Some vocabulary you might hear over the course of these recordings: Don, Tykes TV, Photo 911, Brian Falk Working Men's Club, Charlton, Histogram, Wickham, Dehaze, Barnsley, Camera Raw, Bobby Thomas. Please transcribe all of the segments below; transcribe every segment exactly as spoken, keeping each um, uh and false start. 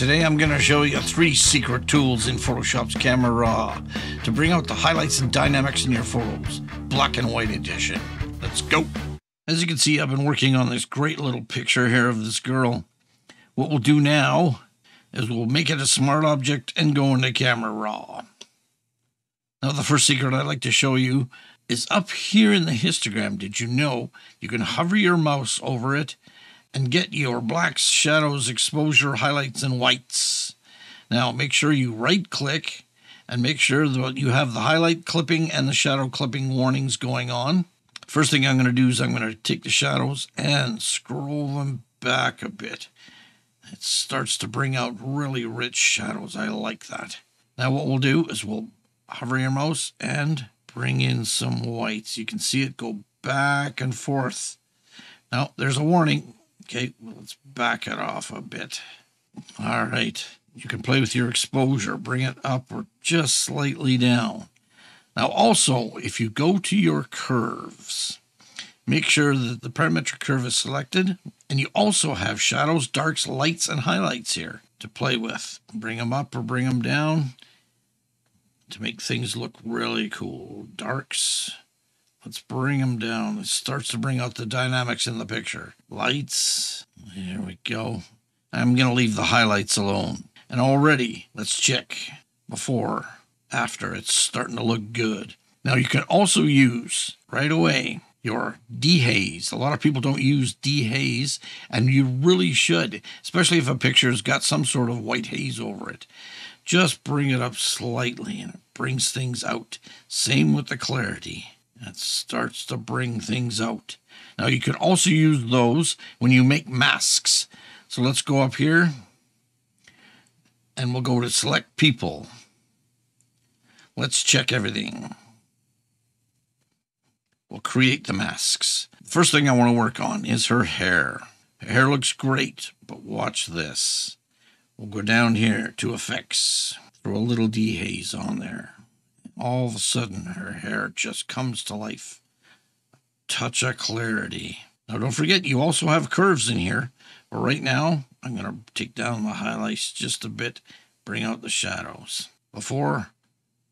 Today I'm going to show you three secret tools in Photoshop's Camera Raw to bring out the highlights and dynamics in your photos, black and white edition. Let's go! As you can see, I've been working on this great little picture here of this girl. What we'll do now is we'll make it a smart object and go into Camera Raw. Now the first secret I'd like to show you is up here in the histogram. Did you know you can hover your mouse over it and get your blacks, shadows, exposure, highlights, and whites. Now make sure you right-click and make sure that you have the highlight clipping and the shadow clipping warnings going on. First thing I'm going to do is I'm going to take the shadows and scroll them back a bit. It starts to bring out really rich shadows. I like that. Now what we'll do is we'll hover your mouse and bring in some whites. You can see it go back and forth. Now there's a warning. Okay, well, let's back it off a bit. All right, you can play with your exposure. Bring it up or just slightly down. Now, also, if you go to your curves, make sure that the parametric curve is selected. And you also have shadows, darks, lights, and highlights here to play with. Bring them up or bring them down to make things look really cool. Darks. Let's bring them down. It starts to bring out the dynamics in the picture. Lights. There we go. I'm going to leave the highlights alone. And already, let's check before, after. It's starting to look good. Now, you can also use, right away, your dehaze. A lot of people don't use dehaze, and you really should, especially if a picture's got some sort of white haze over it. Just bring it up slightly, and it brings things out. Same with the clarity. That starts to bring things out. Now you could also use those when you make masks. So let's go up here and we'll go to select people. Let's check everything. We'll create the masks. First thing I want to work on is her hair. Her hair looks great, but watch this. We'll go down here to effects. Throw a little dehaze on there. All of a sudden, her hair just comes to life. A touch of clarity. Now, don't forget, you also have curves in here. But right now, I'm going to take down the highlights just a bit, bring out the shadows. Before,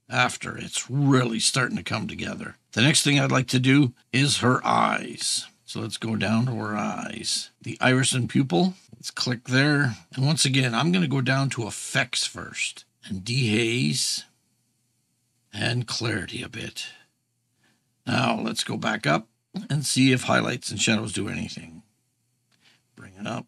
after, it's really starting to come together. The next thing I'd like to do is her eyes. So let's go down to her eyes. The iris and pupil. Let's click there. And once again, I'm going to go down to effects first. And dehaze. And clarity a bit. Now let's go back up and see if highlights and shadows do anything. Bring it up,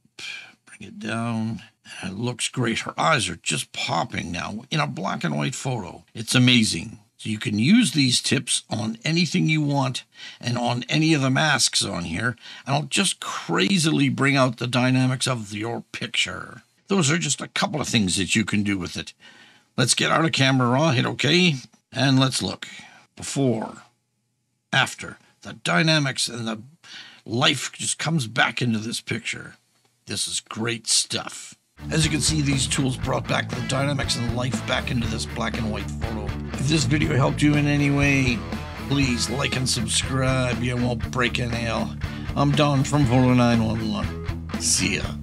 bring it down. It looks great. Her eyes are just popping now in a black and white photo. It's amazing. So you can use these tips on anything you want and on any of the masks on here. And it'll just crazily bring out the dynamics of your picture. Those are just a couple of things that you can do with it. Let's get out of Camera Raw, hit OK. And let's look, before, after, the dynamics and the life just comes back into this picture. This is great stuff. As you can see, these tools brought back the dynamics and life back into this black and white photo. If this video helped you in any way, please like and subscribe. You won't break a nail. I'm Don from Photo nine one one. See ya.